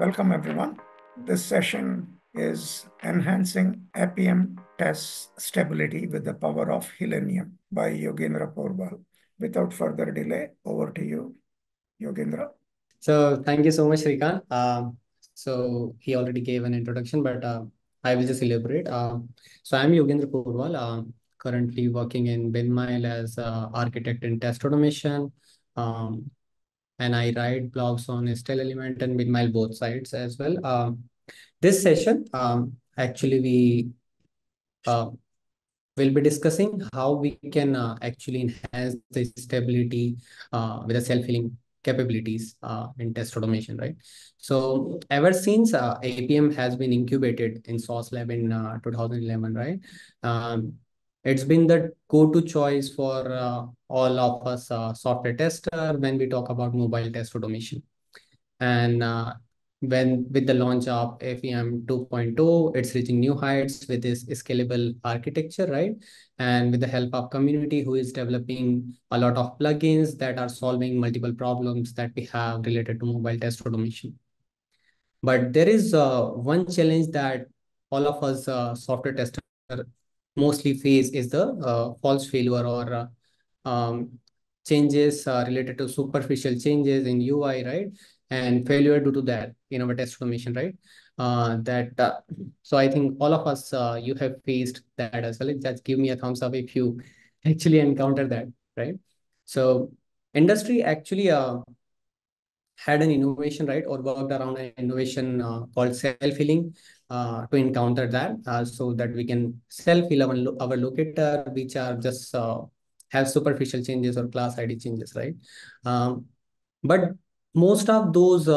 Welcome everyone. This session is Enhancing Appium Test Stability with the Power of Healenium by Yogendra Porwal. Without further delay, over to you, Yogendra. So thank you so much, Shrikant. So he already gave an introduction, but I will just elaborate. So I'm Yogendra Porwal, currently working in Binmile as architect in test automation. And I write blogs on STL element and Binmile both sides as well. This session, actually we will be discussing how we can actually enhance the stability with the self-healing capabilities in test automation, right? So ever since Appium has been incubated in Sauce Lab in 2011, right? It's been the go-to choice for all of us software tester when we talk about mobile test automation. And with the launch of Appium 2.0, it's reaching new heights with this scalable architecture, right? And with the help of community who is developing a lot of plugins that are solving multiple problems that we have related to mobile test automation. But there is one challenge that all of us software testers mostly face is the false failure or changes related to superficial changes in UI, right? And failure due to that in our test automation, right? So I think all of us, you have faced that as well. Just give me a thumbs up if you actually encounter that, right? So industry actually had an innovation, right? Or worked around an innovation called self-healing, to encounter that, so that we can self-heal our locator, which are just have superficial changes or class ID changes, right? But most of those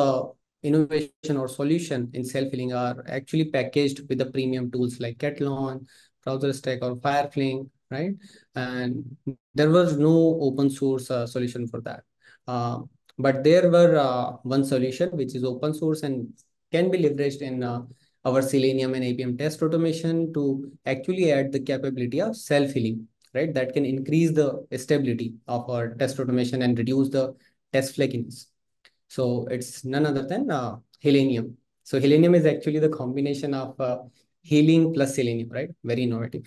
innovation or solution in self-healing are actually packaged with the premium tools like Katalon, BrowserStack, or Firefling, right? And there was no open source solution for that. But there were one solution which is open source and can be leveraged in our Selenium and Appium test automation to actually add the capability of self-healing, right? That can increase the stability of our test automation and reduce the test flakiness. So it's none other than Healenium. So Healenium is actually the combination of healing plus Selenium, right? Very innovative.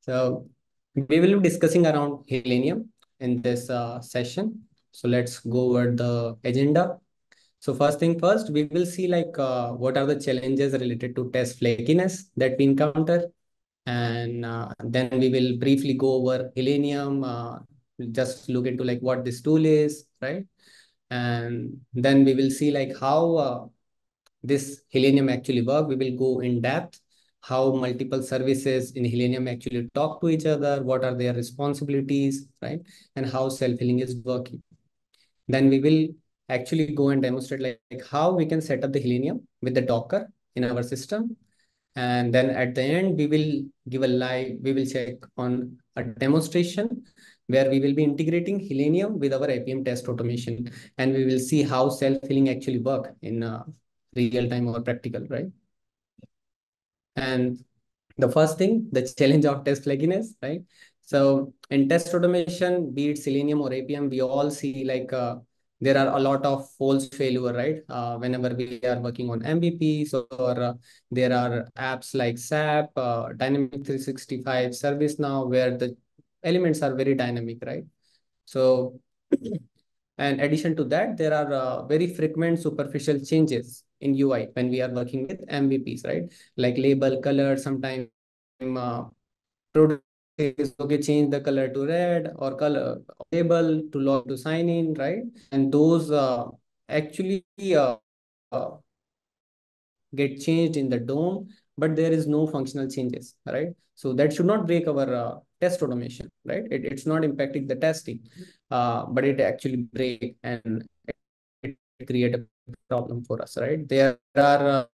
So we will be discussing around Healenium in this session. So let's go over the agenda. So first thing first, we will see like what are the challenges related to test flakiness that we encounter. And then we will briefly go over Healenium, just look into like what this tool is, right? And then we will see like how this Healenium actually works. We will go in depth, how multiple services in Healenium actually talk to each other, what are their responsibilities, right? And how self-healing is working. Then we will actually go and demonstrate like how we can set up the Healenium with the Docker in our system. And then at the end, we will give a live, we will check on a demonstration where we will be integrating Healenium with our Appium test automation. And we will see how self-healing actually works in real time or practical, right? And the first thing, the challenge of test flakiness, right? So in test automation, be it Selenium or Appium, we all see like there are a lot of false failure, right? Whenever we are working on MVPs or there are apps like SAP, Dynamic 365, ServiceNow, where the elements are very dynamic, right? So, in addition to that, there are very frequent superficial changes in UI when we are working with MVPs, right? Like label, color, sometimes product is okay, change the color to red or color label to log to sign in, right? And those actually get changed in the DOM, but there is no functional changes, right? So that should not break our test automation, right? It's not impacting the testing, but it actually breaks and it creates a problem for us, right? There are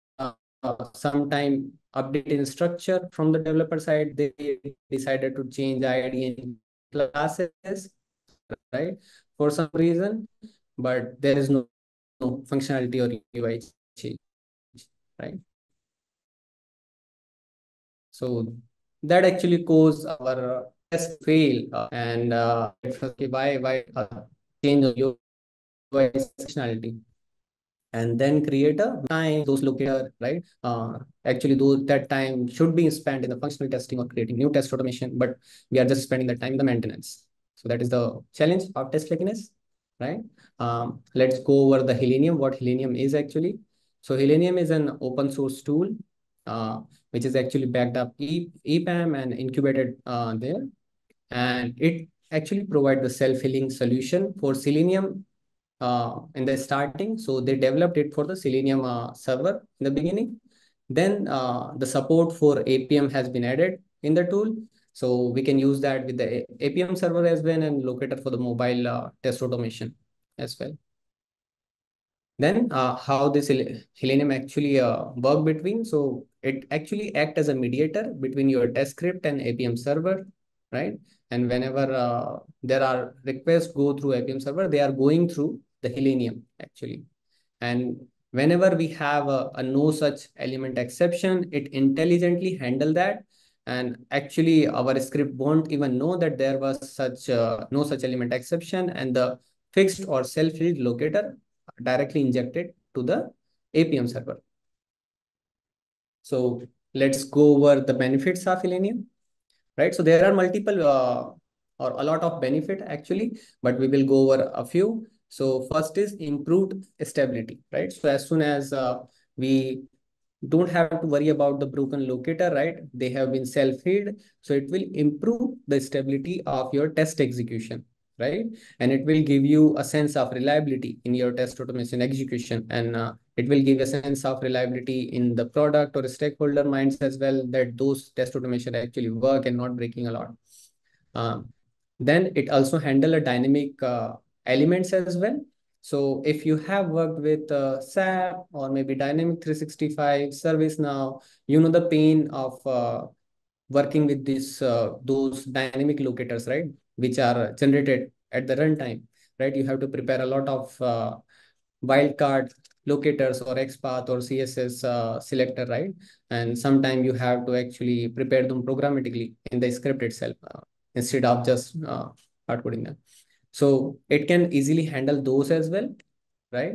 sometime update in structure from the developer side. They decided to change ID and classes, right? For some reason, but there is no functionality or UI change, right? So that actually caused our test fail, and why change of UI functionality? and then create a time, those locator, right? Actually, those, that time should be spent in the functional testing or creating new test automation, but we are just spending the time in the maintenance. So that is the challenge of test flakiness, right? Let's go over the Healenium, what Healenium is actually. So Healenium is an open source tool, which is actually backed up EPAM and incubated there. And it actually provides the self-healing solution for Selenium in the starting. So they developed it for the Selenium server in the beginning. Then the support for Appium has been added in the tool. So we can use that with the Appium server as well and locator for the mobile test automation as well. Then how this Healenium actually work between. So it actually acts as a mediator between your test script and Appium server, right? And whenever there are requests go through Appium server, they are going through the Healenium actually. And whenever we have a no such element exception, it intelligently handles that. And actually our script won't even know that there was such no such element exception, and the fixed or self-healed locator directly injected to the Appium server. So let's go over the benefits of Healenium. Right, so there are multiple or a lot of benefit actually, but we will go over a few. So first is improved stability, right? So as soon as we don't have to worry about the broken locator, right? They have been self-healed, so it will improve the stability of your test execution, right? And it will give you a sense of reliability in your test automation execution, and it will give a sense of reliability in the product or stakeholder minds as well, that those test automation actually work and not breaking a lot. Then it also handle a dynamic elements as well. So if you have worked with SAP or maybe Dynamic 365, ServiceNow, you know the pain of working with this, those dynamic locators, right? Which are generated at the runtime, right? You have to prepare a lot of wildcard locators or XPath or CSS selector, right? And sometimes you have to actually prepare them programmatically in the script itself instead of just hard-coding them. So it can easily handle those as well, right?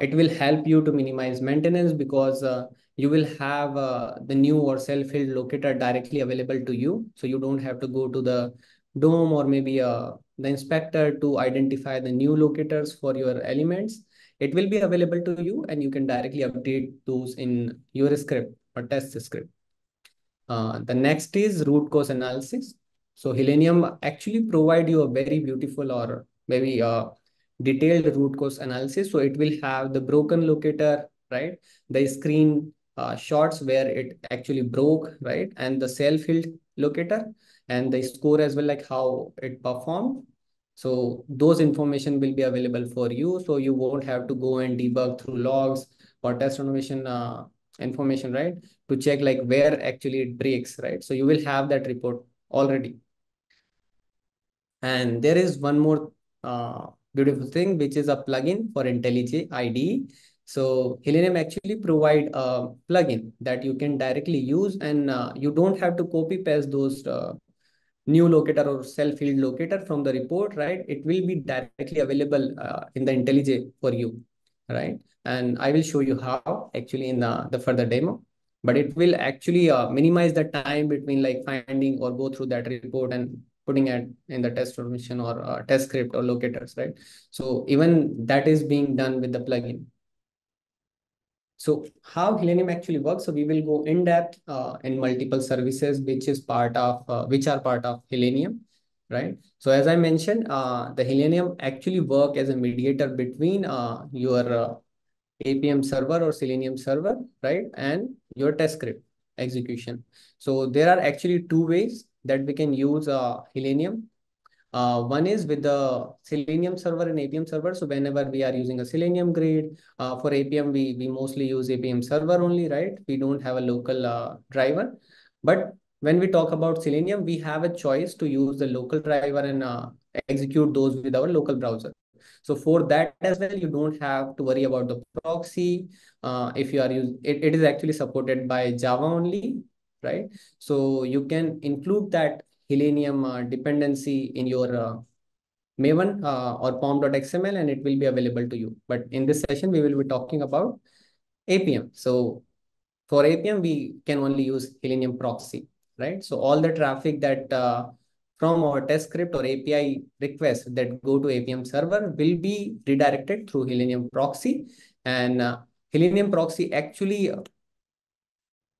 It will help you to minimize maintenance because you will have the new or self-healed locator directly available to you. So you don't have to go to the DOM or maybe the inspector to identify the new locators for your elements. It will be available to you and you can directly update those in your script or test script. The next is root cause analysis. So Healenium actually provide you a very beautiful or very detailed root cause analysis. So it will have the broken locator, right? The screen shots where it actually broke, right? And the self-healed locator, and the score as well, like how it performed. So those information will be available for you. So you won't have to go and debug through logs or test automation information, right? To check like where actually it breaks, right? So you will have that report already. And there is one more beautiful thing, which is a plugin for IntelliJ IDE. So Healenium actually provide a plugin that you can directly use, and you don't have to copy paste those new locator or self-healed locator from the report, right? It will be directly available in the IntelliJ for you, right? And I will show you how actually in the further demo, but it will actually minimize the time between like finding or go through that report and putting it in the test automation or test script or locators, right? So even that is being done with the plugin. So how Healenium actually works. So we will go in depth in multiple services, which is part of, which are part of Healenium, right? So as I mentioned, the Healenium actually work as a mediator between your Appium server or Selenium server, right? And your test script execution. So there are actually two ways that we can use Healenium. One is with the Selenium server and Appium server. So whenever we are using a Selenium grid, for Appium, we mostly use Appium server only, right? We don't have a local driver. But when we talk about Selenium, we have a choice to use the local driver and execute those with our local browser. So for that as well, you don't have to worry about the proxy. If you are using, it is actually supported by Java only, right? So you can include that Healenium dependency in your Maven or pom.xml, and it will be available to you. But in this session, we will be talking about Appium. So for Appium, we can only use Healenium proxy, right? So all the traffic that from our test script or API requests that go to Appium server will be redirected through Healenium proxy. And Healenium proxy actually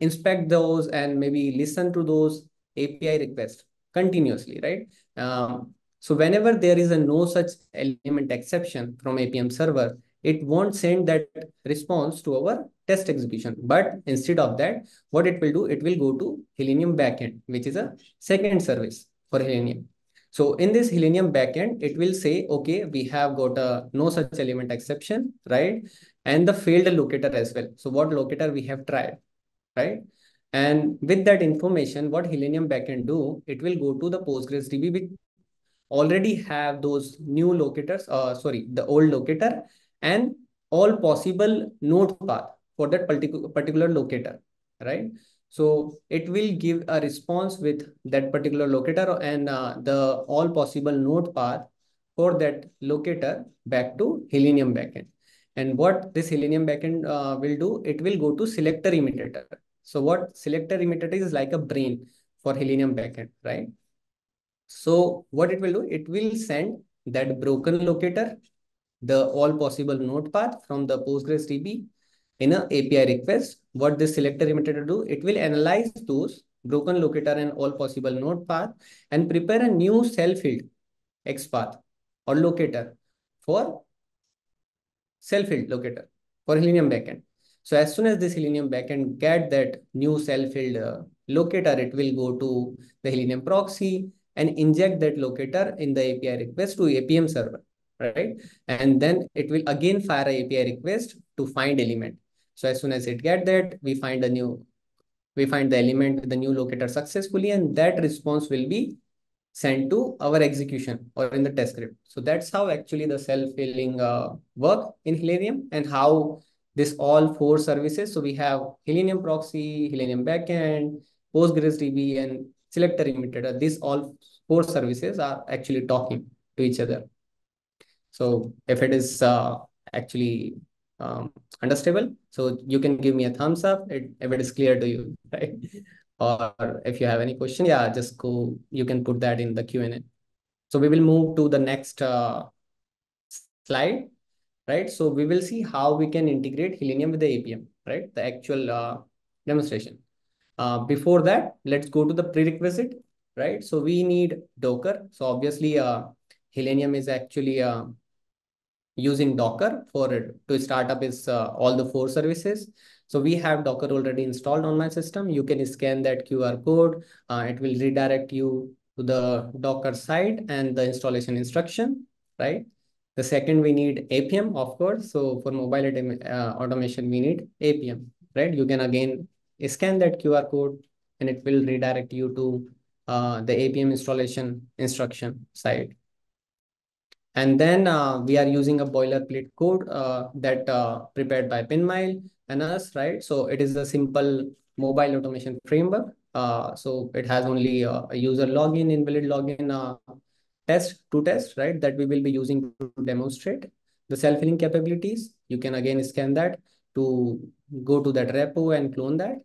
inspect those and maybe listen to those API requests continuously, right? So whenever there is a no such element exception from Appium server, it won't send that response to our test execution. But instead of that, what it will do, it will go to Healenium backend, which is a second service for Healenium. So in this Healenium backend, it will say, okay, we have got a no such element exception, right? And the failed locator as well. So what locator we have tried, right? And with that information, what Healenium backend do, it will go to the Postgres DB, which already have those new locators, the old locator, and all possible node path for that particular locator, right? So it will give a response with that particular locator and the all possible node path for that locator back to Healenium backend. And what this Healenium backend will do, it will go to selector imitator. So what selector imitator is like a brain for Healenium backend, right? So what it will do, it will send that broken locator, the all possible node path from the Postgres DB in an API request. What this selector imitator do, it will analyze those broken locator and all possible node path and prepare a new cell field XPath or locator for cell field locator for Healenium backend. So as soon as this Healenium backend get that new cell field locator, it will go to the Healenium proxy and inject that locator in the API request to Appium server, right? And then it will again fire an API request to find element. So as soon as it get that, we find the element, the new locator successfully, and that response will be sent to our execution or in the test script. So that's how actually the self-healing work in Healenium and how this all four services. So we have Healenium proxy, Healenium backend, PostgresDB, and selector imitator. These all four services are actually talking to each other. So if it is actually understandable, so you can give me a thumbs up if it is clear to you, right? Or if you have any question, yeah, just go, you can put that in the Q&A. So we will move to the next slide, right? So we will see how we can integrate Healenium with the Appium, right? The actual demonstration. Before that, let's go to the prerequisite, right? So we need Docker. So obviously, Healenium is actually using Docker for it to start up is all the four services. So we have Docker already installed on my system. You can scan that QR code. It will redirect you to the Docker site and the installation instruction, right? The second, we need Appium, of course. So for mobile automation, we need Appium, right? You can again scan that QR code and it will redirect you to the Appium installation instruction site. And then we are using a boilerplate code that prepared by Binmile and us, right? So it is a simple mobile automation framework. So it has only a user login, invalid login test, right? That we will be using to demonstrate the self-healing capabilities. You can again scan that to go to that repo and clone that.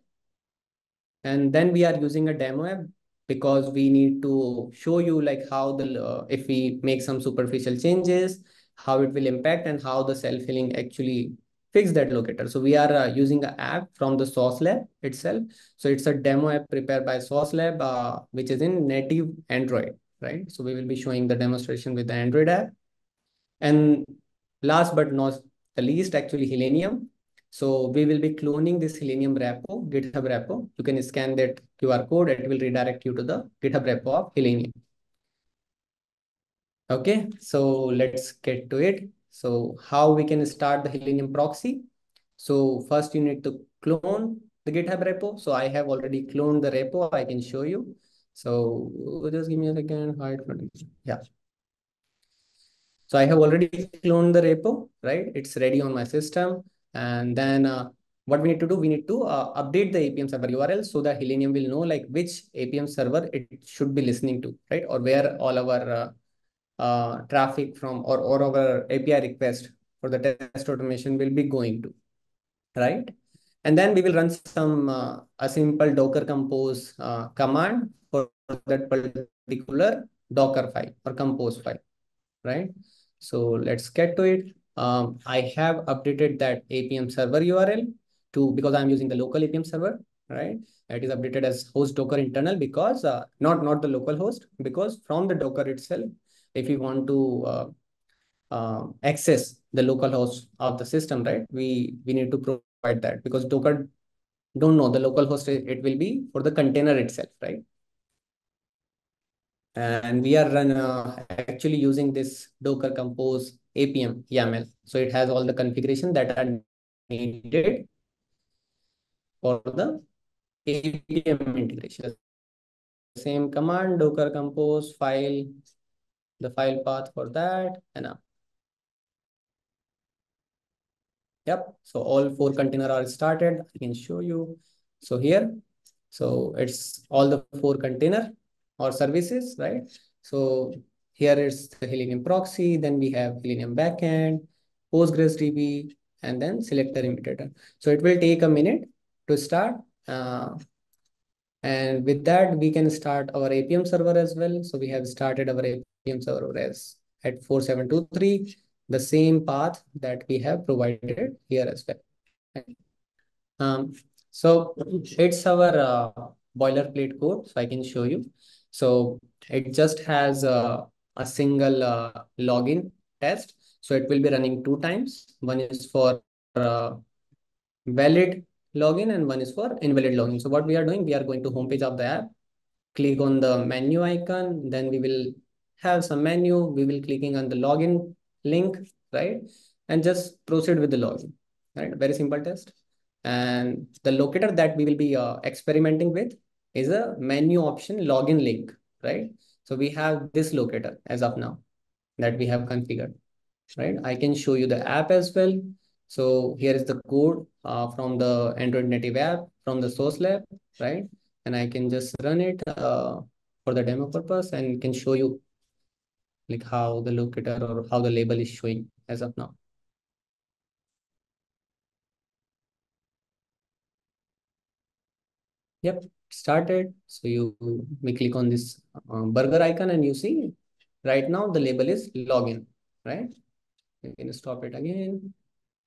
And then we are using a demo app, because we need to show you like how the, if we make some superficial changes, how it will impact and how the self-healing actually fix that locator. So we are using an app from the Sauce Lab itself. So it's a demo app prepared by Sauce Lab, which is in native Android, right? So we will be showing the demonstration with the Android app. And last but not the least, actually Healenium. So we will be cloning this Healenium repo, GitHub repo. You can scan that QR code. It will redirect you to the GitHub repo of Healenium. Okay, so let's get to it. So how we can start the Healenium proxy. So first you need to clone the GitHub repo. So I have already cloned the repo. I can show you. So just give me a second. Hide from it. Yeah. So I have already cloned the repo, right? It's ready on my system. And then what we need to do, we need to update the Appium server URL so that Healenium will know like which Appium server it should be listening to, right? Or where all our traffic from or our API request for the test automation will be going to, right? And then we will run some a simple Docker compose command for that particular Docker file or compose file, right? So let's get to it. I have updated that Appium server URL to, because I'm using the local Appium server, right? It is updated as host Docker internal because not the local host, because from the Docker itself, if you want to access the local host of the system, right? We need to provide that because Docker don't know the local host. It will be for the container itself, right? And we are actually using this Docker compose Appium YAML. So it has all the configuration that are needed for the Appium integration. Same command, Docker compose file, the file path for that, and up. Yep. So all four containers are started. I can show you. So here, so it's all the four containers or services, right? So here is the Healenium proxy, then we have Healenium backend, PostgreSQL, and then selector imitator. So it will take a minute to start. And with that, we can start our Appium server as well. So we have started our Appium server as at 4723, the same path that we have provided here as well. So it's our boilerplate code, so I can show you. So it just has a single login test. So it will be running two times. One is for valid login and one is for invalid login. So what we are doing, we are going to homepage of the app, click on the menu icon, then we will have some menu. We will clicking on the login link, right? And just proceed with the login, right? Very simple test. And the locator that we will be experimenting with is a menu option login link, right? So we have this locator as of now that we have configured, right? I can show you the app as well. So here is the code from the Android native app from the Sauce Lab, right? And I can just run it for the demo purpose and can show you like how the locator or how the label is showing as of now. Yep, started. So we click on this burger icon and you see right now the label is login, right? You can stop it again.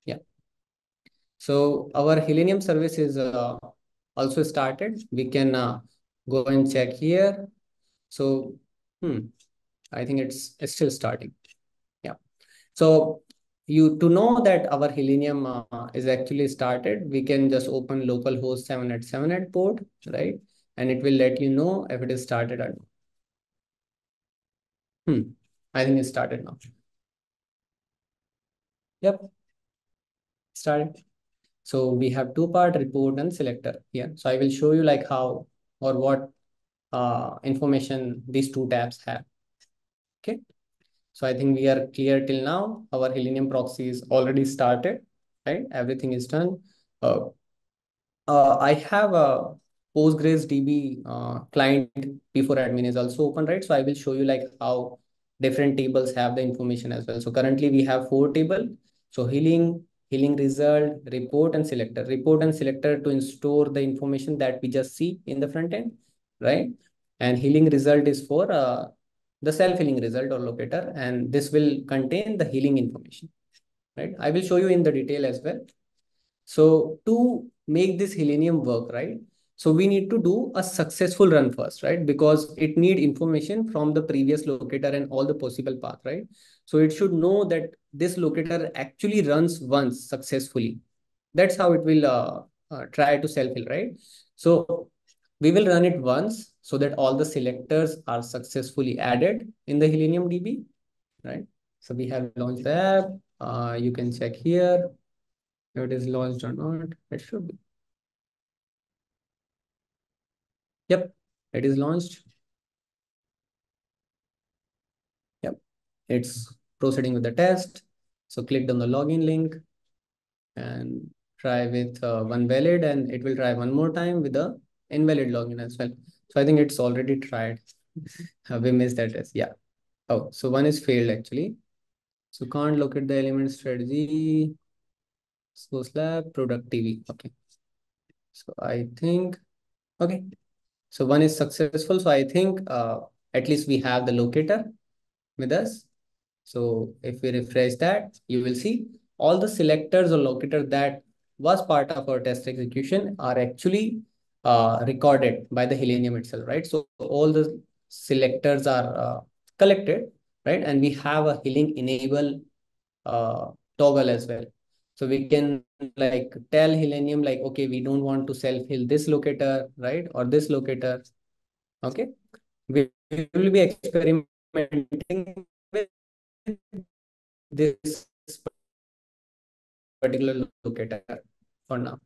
Yeah. So our Healenium service is also started. We can go and check here. So I think it's still starting. Yeah. So to know that our Healenium is actually started, we can just open localhost 7.8.7.8 port, right? And it will let you know if it is started or not. I think it's started now. Yep. Started. So we have two-part report and selector here. So I will show you like how or what information these two tabs have. Okay. So I think we are clear till now. Our Healenium proxy is already started, right? Everything is done. I have a PostgreSDB client pgAdmin is also open, right? So I will show you like how different tables have the information as well. So currently we have four tables. So healing result, report and selector. Report and selector to store the information that we just see in the front end, right? And healing result is for the self-healing result or locator, and this will contain the healing information, right? I will show you in the detail as well. So to make this Healenium work, right? So we need to do a successful run first, right? Because it need information from the previous locator and all the possible path, right? So it should know that this locator actually runs once successfully. That's how it will try to self-heal, right? So we will run it once so that all the selectors are successfully added in the Healenium DB, right? So we have launched the app. You can check here if it is launched or not. It should be. Yep, it is launched. Yep, it's proceeding with the test. So click on the login link and try with one valid, and it will try one more time with the invalid login as well. So I think it's already tried. We missed that test. Yeah. Oh, so one is failed actually. So can't locate the element strategy. Sauce Lab, product TV. Okay. So I think, okay. So one is successful. So I think at least we have the locator with us. So if we refresh that, you will see all the selectors or locator that was part of our test execution are actually recorded by the Healenium itself, right? So all the selectors are collected, right? And we have a Healenium enable toggle as well. So we can like tell Healenium like, okay, we don't want to self-heal this locator, right? Or this locator, okay? We will be experimenting with this particular locator for now.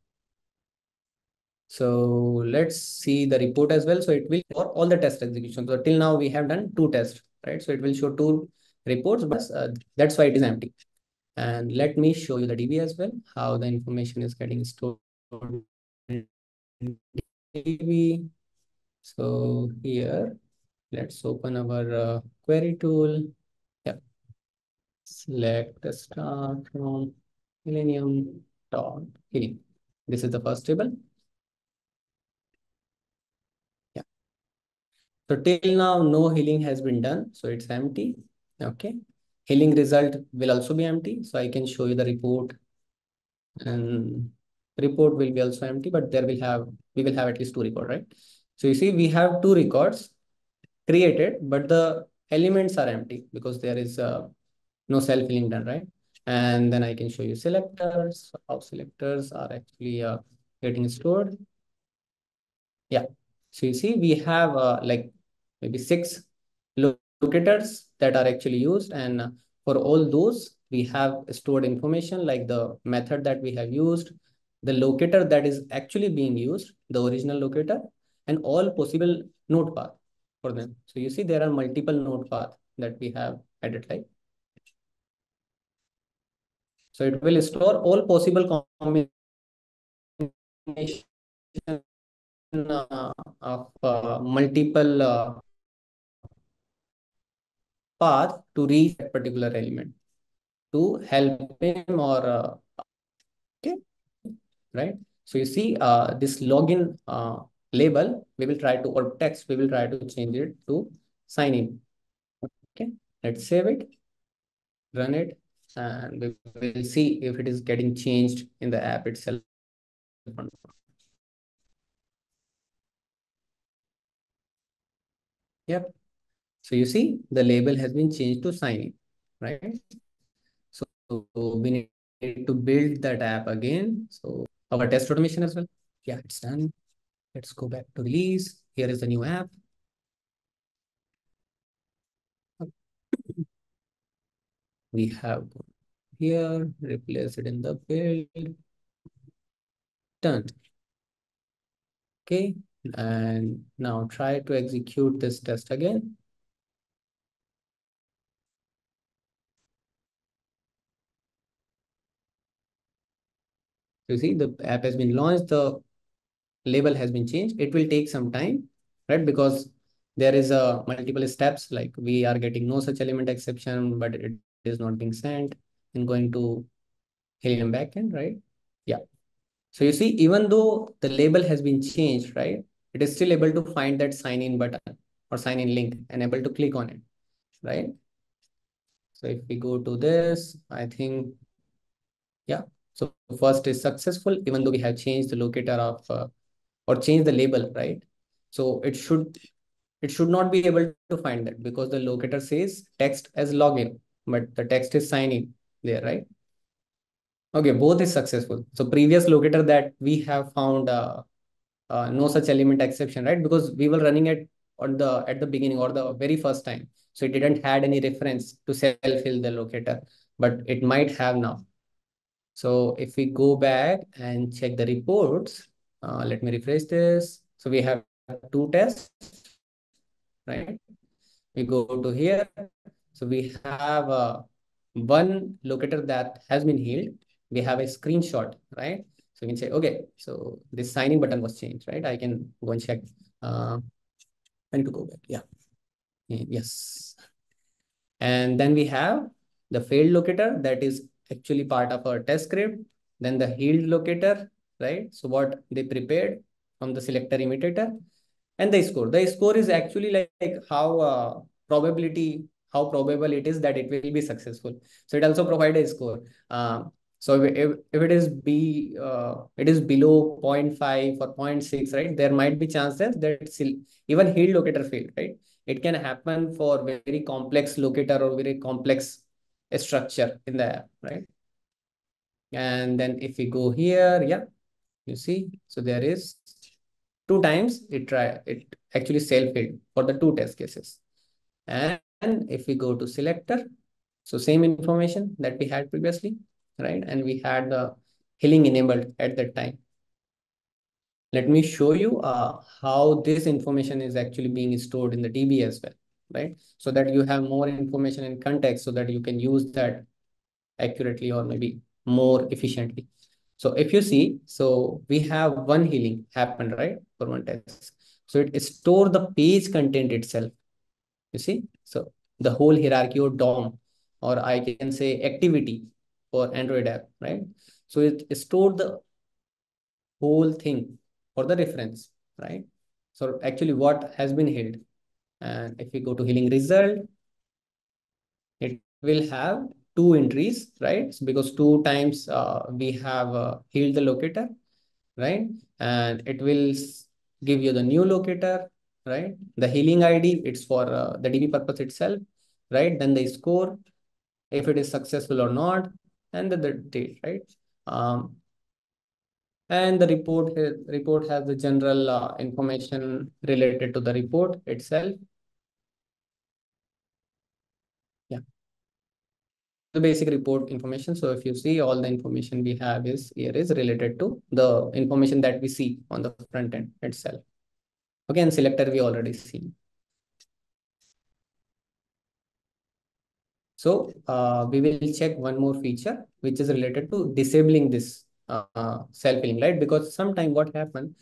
So let's see the report as well. So it will for all the test execution. So till now we have done 2 tests, right? So it will show 2 reports, but that's why it is empty. And let me show you the DB as well, how the information is getting stored in DB. So here, let's open our query tool. Yeah. Select the star from Selenium dot Healenium. This is the first table. Yeah. So till now, no healing has been done. So it's empty. Okay. Healing result will also be empty. So I can show you the report and report will be also empty, but there we will have at least 2 records, right? So you see, we have 2 records created, but the elements are empty because there is no self-healing done, right? And then I can show you selectors, how selectors are actually getting stored. Yeah. So you see, we have like maybe 6 locators that are actually used. And for all those, we have stored information like the method that we have used, the locator that is actually being used, the original locator, and all possible node path for them. So you see, there are multiple node path that we have added, like. So it will store all possible combination of multiple path to reach a particular element to help him or okay, right? So you see this login label, we will try to, or text, we will try to change it to sign in. Okay, let's save it, run it. And we will see if it is getting changed in the app itself. Yep. So you see, the label has been changed to sign in, right? So we need to build that app again. So our test automation as well. Yeah, it's done. Let's go back to release. Here is the new app. We have here, replace it in the build, done. Okay, and now try to execute this test again. You see, the app has been launched, the label has been changed. It will take some time, right? Because there is a multiple steps, like we are getting no such element exception, but it is not being sent and going to Healenium backend, right? Yeah. So you see, even though the label has been changed, right, it is still able to find that sign in button or sign in link and able to click on it, right? So if we go to this, I think, yeah. So first is successful, even though we have changed the locator of or changed the label, right? So it should not be able to find that because the locator says text as login, but the text is sign in there, right? Okay, both is successful. So previous locator that we have found no such element exception, right? Because we were running it on the at the beginning or the very first time. So it didn't had any reference to self-heal the locator, but it might have now. So if we go back and check the reports, let me refresh this. So we have 2 tests, right? We go to here. So we have 1 locator that has been healed. We have a screenshot, right? So we can say, okay, so this signing button was changed, right? I can go and check. I need to go back. Yeah. Yes. And then we have the failed locator that is actually part of our test script. Then the healed locator, right? So what they prepared from the selector imitator, and the score. The score is actually like how how probable it is that it will be successful. So it also provides a score. So if it is below 0.5 or 0.6, right, there might be chances that even healed locator failed, right? It can happen for very complex locator or very complex structure in the app, right? And then if we go here, yeah, you see, so there is two times it actually self-healed for the two test cases. And if we go to selector, so same information that we had previously, right? And we had the healing enabled at that time. Let me show you how this information is actually being stored in the DB as well, right? So that you have more information in context so that you can use that accurately or maybe more efficiently. So if you see, so we have one healing happened, right, for one test. So it stores the page content itself, you see. So the whole hierarchy or DOM, or I can say activity for Android app, right? So it stored the whole thing for the reference, right? So actually what has been healed. And if we go to healing result, it will have two entries, right? Because two times we have healed the locator, right? And it will give you the new locator, right? The healing ID, it's for the DB purpose itself, right? Then the score, if it is successful or not, and the date, right? And the report has the general information related to the report itself. The basic report information. So if you see, all the information we have is here is related to the information that we see on the front end itself. Okay, and selector we already see. So we will check one more feature which is related to disabling this self-healing, right? Because sometimes what happens,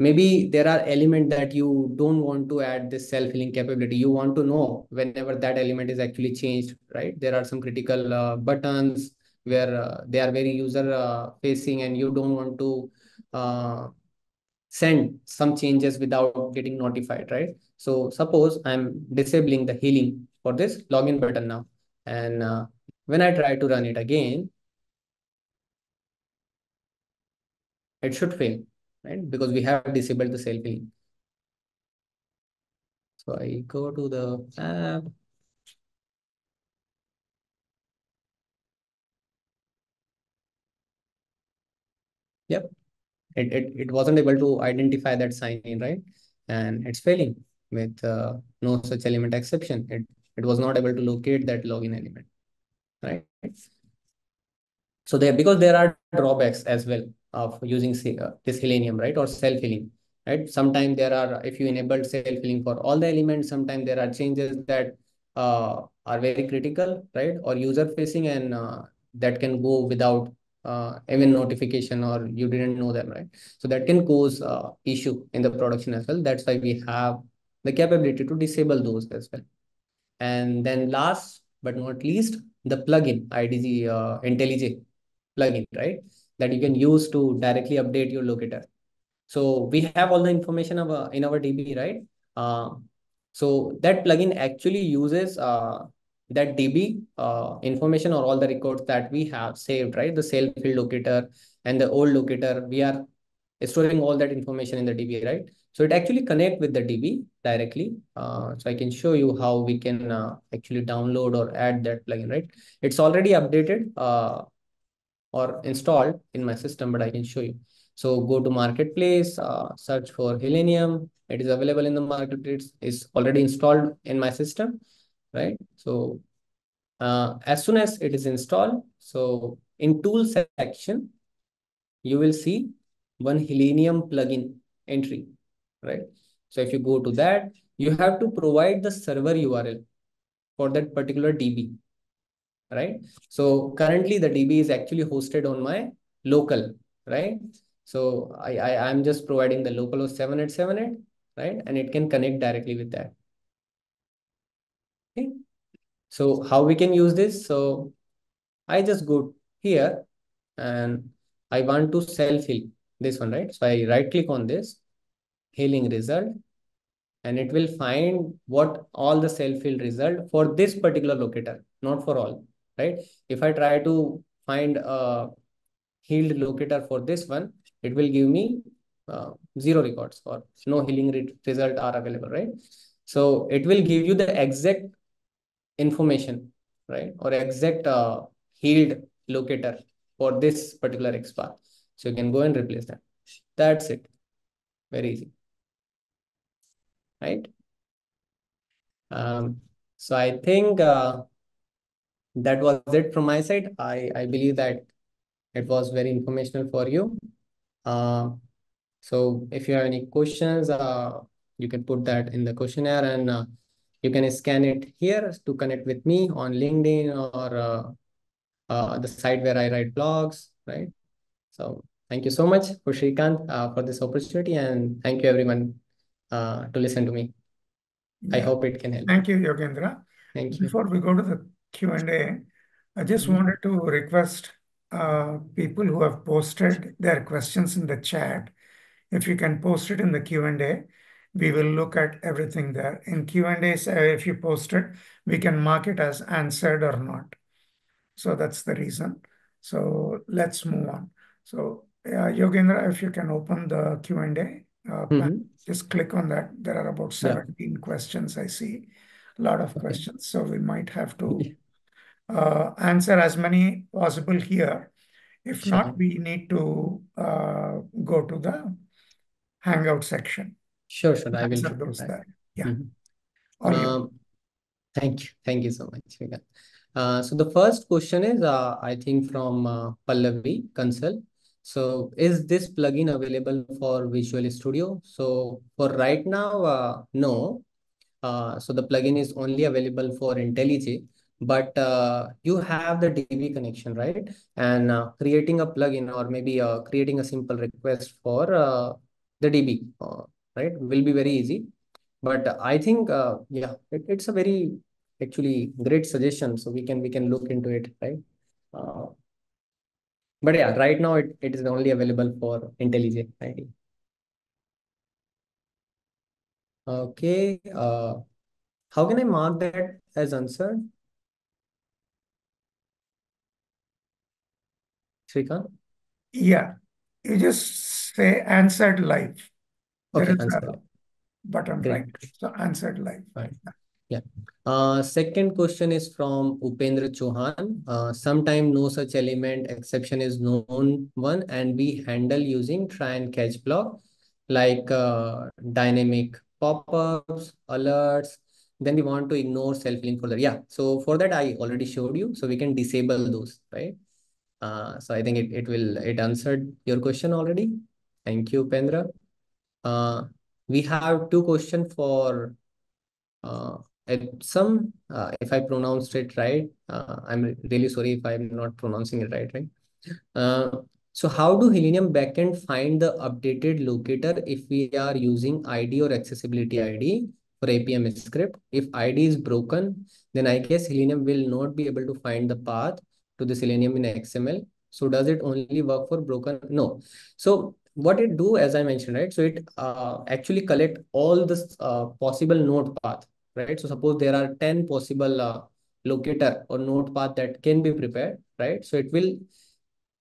maybe there are elements that you don't want to add this self-healing capability. You want to know whenever that element is actually changed, right? There are some critical buttons where they are very user-facing and you don't want to send some changes without getting notified, right? So suppose I'm disabling the healing for this login button now. And when I try to run it again, it should fail. Right? Because we have disabled the self-healing. So I go to the app. Yep. It wasn't able to identify that sign in, right? And it's failing with no such element exception. It was not able to locate that login element, right? So because there are drawbacks as well of using this Healenium, right, or self-healing, right? Sometimes there are, if you enable self-healing for all the elements, sometimes there are changes that are very critical, right, or user-facing, and that can go without even notification, or you didn't know them, right? So that can cause issue in the production as well. That's why we have the capability to disable those as well. And then last but not least, the plugin, IDG, IntelliJ plugin, right, that you can use to directly update your locator. So we have all the information in our DB, right? So that plugin actually uses that DB information, or all the records that we have saved, right? The self-healed locator and the old locator, we are storing all that information in the DB, right? So it actually connects with the DB directly. So I can show you how we can actually download or add that plugin, right? It's already updated. Or installed in my system, but I can show you. So go to marketplace, search for Healenium. It is available in the marketplace. It's already installed in my system, right? So as soon as it is installed, so in tools section, you will see one Healenium plugin entry, right? So if you go to that, you have to provide the server URL for that particular DB. Right. So currently the DB is actually hosted on my local, right? So I'm just providing the localhost 7878, right? And it can connect directly with that. Okay. So how we can use this? So I just go here and I want to self-heal this one, right? So I right click on this healing result and it will find what all the self-heal result for this particular locator, not for all, right? If I try to find a healed locator for this one, it will give me zero records or no healing result are available, right? So it will give you the exact information, right? Or exact healed locator for this particular XPath. So you can go and replace that. That's it. Very easy, right? So I think that was it from my side. I believe that it was very informational for you. So if you have any questions, you can put that in the questionnaire and you can scan it here to connect with me on LinkedIn or the site where I write blogs, right? So thank you so much for Shrikant for this opportunity, and thank you everyone to listen to me. Yeah. I hope it can help. Thank you, Yogendra. Thank you. Before we go to the Q&A, I just wanted to request people who have posted their questions in the chat, if you can post it in the Q&A, we will look at everything there. In Q&As, if you post it, we can mark it as answered or not. So that's the reason. So let's move on. So Yogendra, if you can open the Q&A, just click on that. There are about 17 questions I see. A lot of questions. So we might have to answer as many possible here. If not, we need to go to the Hangout section. Sure. I will do that. Yeah. Thank you so much. So the first question is, I think from Pallavi Counsel. So is this plugin available for Visual Studio? So for right now, no. So the plugin is only available for IntelliJ, but you have the DB connection, right? And creating a plugin or maybe creating a simple request for the DB, right, will be very easy. But I think it's a very actually great suggestion, so we can look into it, right? But yeah, right now it is only available for IntelliJ, I think. Okay. How can I mark that as answered, Shrikant? Yeah, you just say answered live. Okay, button, right? So answered live. Right. Yeah. Second question is from Upendra Chohan. Sometime no such element exception is known one, and we handle using try and catch block, like dynamic pop-ups, alerts. Then we want to ignore self-healing folder. Yeah. So for that, I already showed you. So we can disable those, right? So I think it answered your question already. Thank you, Upendra. We have two questions for Epsom. If I pronounced it right, I'm really sorry if I'm not pronouncing it right. So how do Healenium backend find the updated locator if we are using ID or accessibility ID for APM script? If ID is broken, then I guess Healenium will not be able to find the path to the Selenium in XML. So does it only work for broken? No. So what it do, as I mentioned, right? So it actually collect all this possible node path, right? So suppose there are 10 possible locator or node path that can be prepared, right? So it will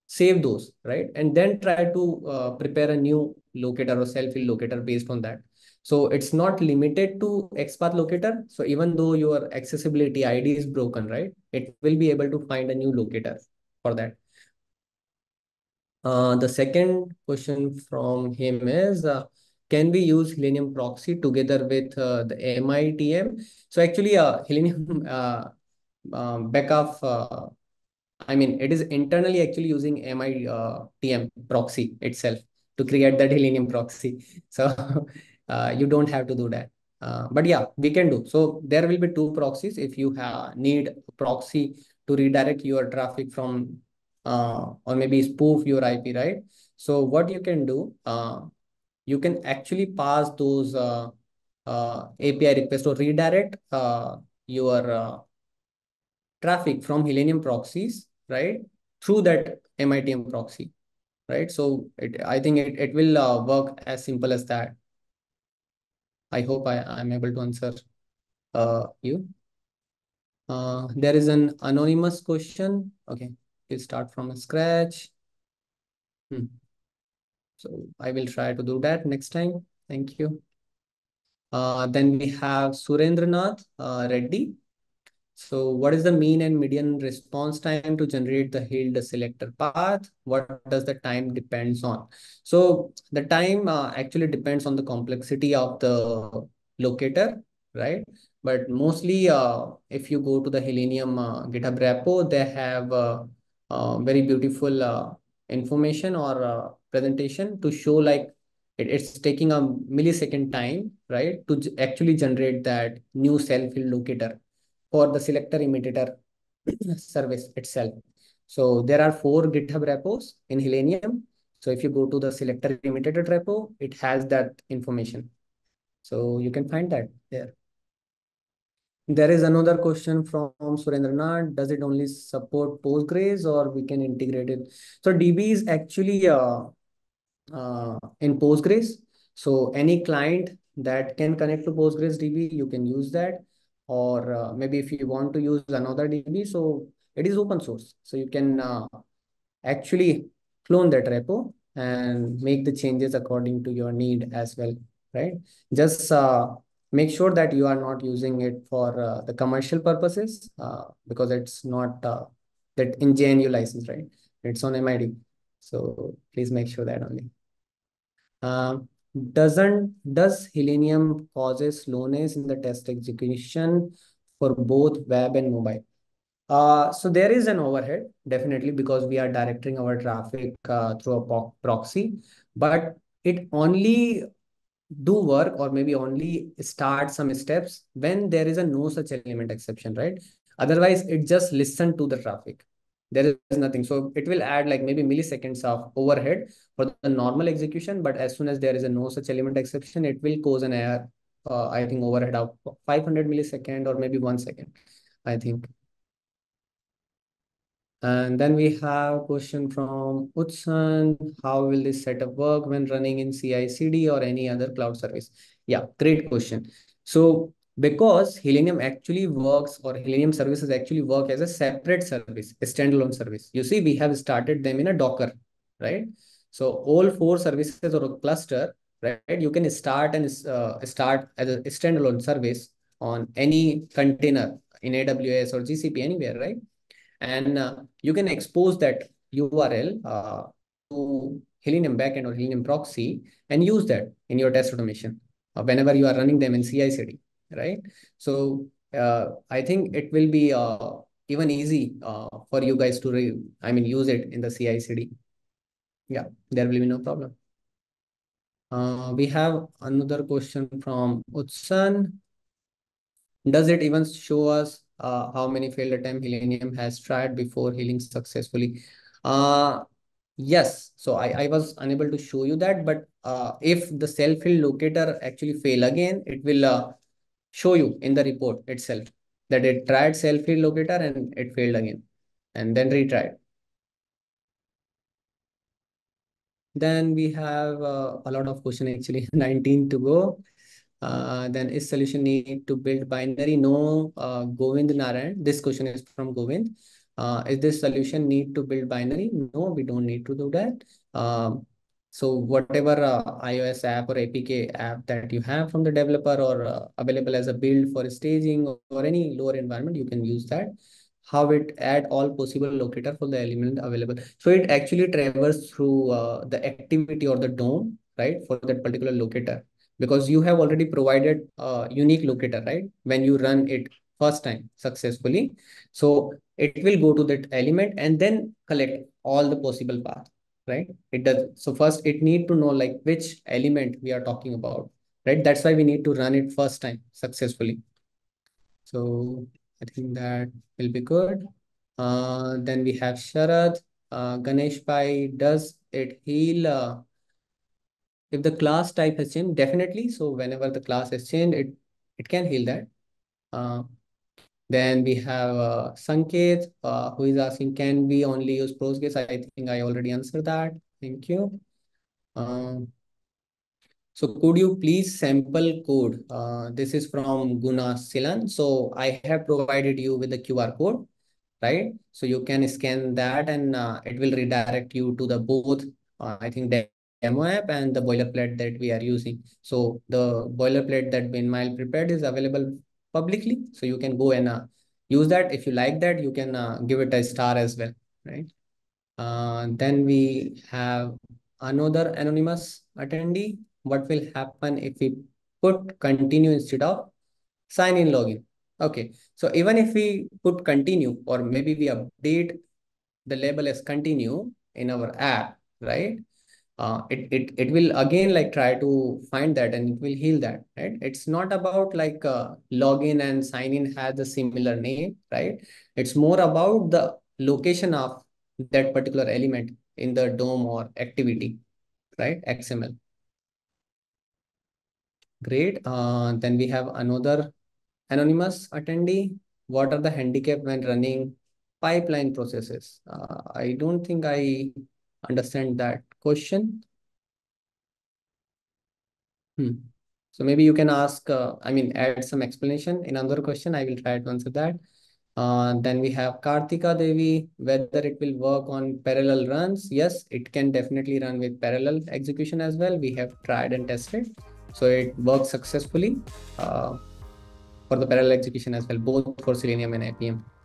save those, right? And then try to prepare a new locator or self-heal locator based on that. So it's not limited to XPath locator. So even though your accessibility ID is broken, right? It will be able to find a new locator for that. The second question from him is, can we use Healenium proxy together with the MITM? So actually, Healenium it is internally actually using MITM proxy itself to create that Healenium proxy. So you don't have to do that. But yeah, we can do. So there will be two proxies. If you need a proxy to redirect your traffic from or maybe spoof your IP, right? So what you can do, you can actually pass those API requests or redirect your traffic from Healenium proxies, right, through that MITM proxy, right? So I think it will work as simple as that. I hope I'm able to answer you. There is an anonymous question. Okay, we'll start from scratch. So I will try to do that next time. Thank you. Then we have Surendranath Reddy. So what is the mean and median response time to generate the healed selector path? What does the time depends on? So the time actually depends on the complexity of the locator, right? But mostly if you go to the Healenium GitHub repo, they have very beautiful information or presentation to show like it's taking a millisecond time, right, to actually generate that new self-healed locator for the selector imitator service itself. So there are 4 GitHub repos in Healenium. So if you go to the selector imitator repo, it has that information. So you can find that there. There is another question from Surendranath. Does it only support Postgres or we can integrate it? So DB is actually in Postgres. So any client that can connect to Postgres DB, you can use that. Or maybe if you want to use another DB, so it is open source. So you can actually clone that repo and make the changes according to your need as well, right? Just make sure that you are not using it for the commercial purposes because it's not that in JNU license, right? It's on MID. So please make sure that only. Does Healenium causes slowness in the test execution for both web and mobile? So there is an overhead, definitely, because we are directing our traffic through a proxy, but it only do work or maybe only start some steps when there is a no such element exception, right? Otherwise, it just listens to the traffic. There is nothing. So it will add like maybe milliseconds of overhead for the normal execution. But as soon as there is a no such element exception, it will cause an error, I think overhead of 500 milliseconds or maybe 1 second, I think. And then we have a question from Utsan. How will this setup work when running in CI/CD or any other cloud service? Yeah, great question. So because Healenium actually works or Healenium services actually work as a separate service, a standalone service. You see, we have started them in a Docker, right? So all 4 services or a cluster, right? You can start and start as a standalone service on any container in AWS or GCP anywhere, right? And you can expose that URL to Healenium backend or Healenium proxy and use that in your test automation whenever you are running them in CI/CD. Right. So I think it will be even easy for you guys to, use it in the CI/CD. Yeah, there will be no problem. We have another question from Utsan. Does it even show us how many failed attempts Healenium has tried before healing successfully? Yes. So I was unable to show you that, but if the self-heal locator actually fail again, it will show you in the report itself that it tried self-heal locator and it failed again and then retried. Then we have a lot of questions actually, 19 to go. Then is solution need to build binary? No, Govind Narayan. This question is from Govind. Is this solution need to build binary? No, we don't need to do that. So whatever iOS app or APK app that you have from the developer or available as a build for staging or any lower environment, you can use that. How it add all possible locator for the element available. So it actually traverses through the activity or the DOM, right, for that particular locator. Because you have already provided a unique locator, right, when you run it first time successfully. So it will go to that element and then collect all the possible paths. Right? It does. So first it need to know like which element we are talking about, right? That's why we need to run it first time successfully. So I think that will be good. Then we have Sharad Ganesh Pai. Does it heal if the class type has changed? Definitely. So whenever the class has changed, it can heal that. Then we have Sanket, who is asking, can we only use PostgreSQL? I think I already answered that. Thank you. So could you please sample code? This is from Guna Silan. So I have provided you with the QR code, right? So you can scan that and it will redirect you to the both, I think, the demo app and the boilerplate that we are using. So the boilerplate that Binmile prepared is available publicly. So you can go and use that. If you like that, you can give it a star as well, right? Then we have another anonymous attendee. What will happen if we put continue instead of sign in login? Okay. So even if we put continue, or maybe we update the label as continue in our app, right? It will again like try to find that and it will heal that, right? It's not about like login and sign in has a similar name, right? It's more about the location of that particular element in the DOM or activity, right? XML. Great. Then we have another anonymous attendee. What are the handicap when running pipeline processes? I don't think I understand that question. So maybe you can ask, add some explanation in another question. I will try to answer that. Then we have Kartika Devi, whether it will work on parallel runs. Yes, it can definitely run with parallel execution as well. We have tried and tested. So it works successfully for the parallel execution as well, both for Selenium and Appium.